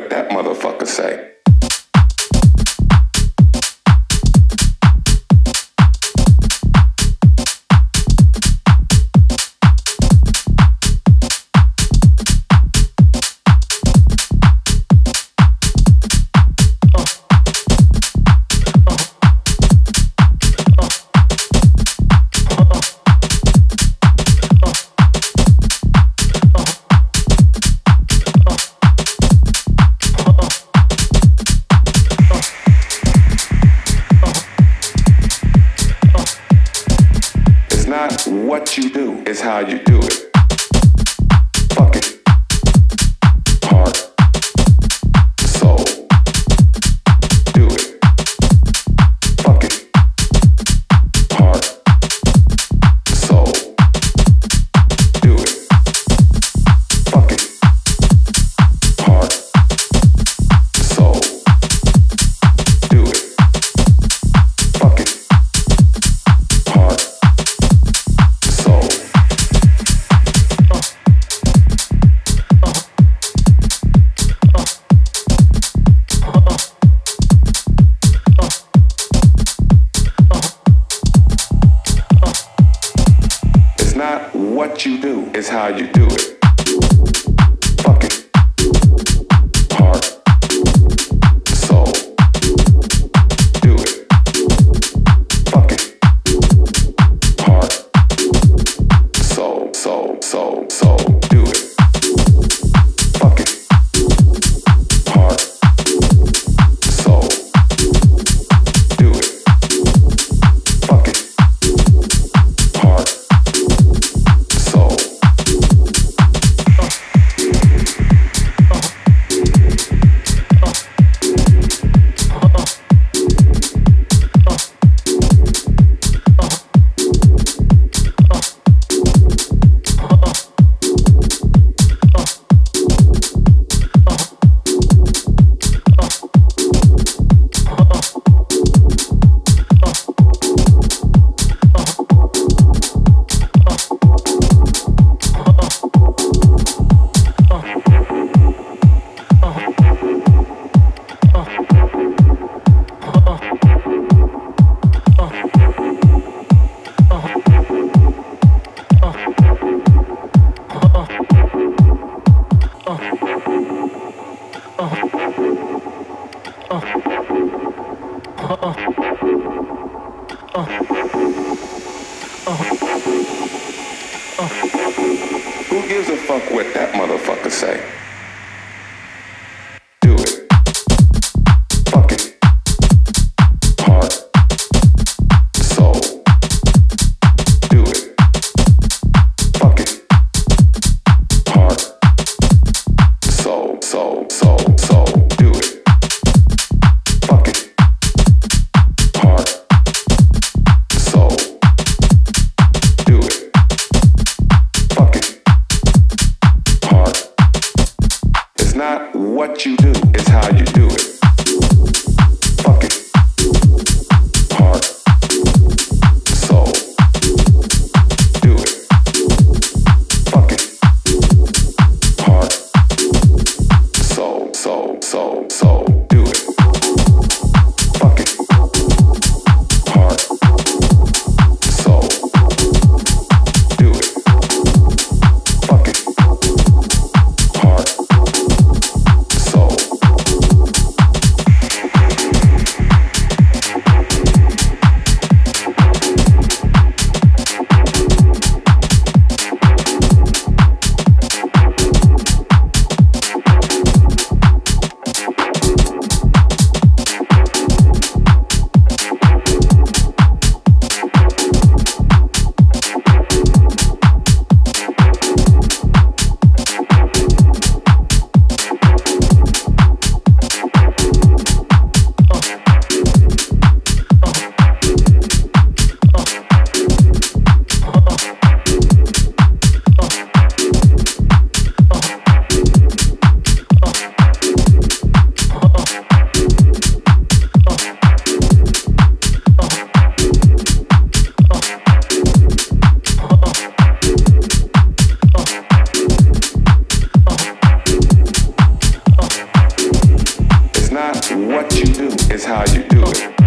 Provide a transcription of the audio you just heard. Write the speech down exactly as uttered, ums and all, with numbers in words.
what that motherfucker say. What you do is how you do it. Fuck it. Heart. Soul. Do it. Fuck it. Heart. Soul. Do it. Fuck it. Heart. Soul. Do it. Fuck it. Heart. What you do is how you do it. Fuck it. Heart. Soul. Do it. Fuck it. Heart. Soul. Soul. Soul. Soul. Do it. Fuck it. Heart. Soul. Do it. Fuck it. Heart. Who gives a fuck what that motherfucker say? Do it. Fuck it. Heart. Soul. Do it. Fuck it. Heart. Soul. Soul. Soul. Soul. Do it. What you do is how you do it. Fuck it. Heart. Soul. Do it. Fuck it. Heart. Soul. Soul. Soul. Soul. Do it. Fuck it. Heart. Soul. Do it. Fuck it. Heart. We'll be right back. not what you do, it's how you do it.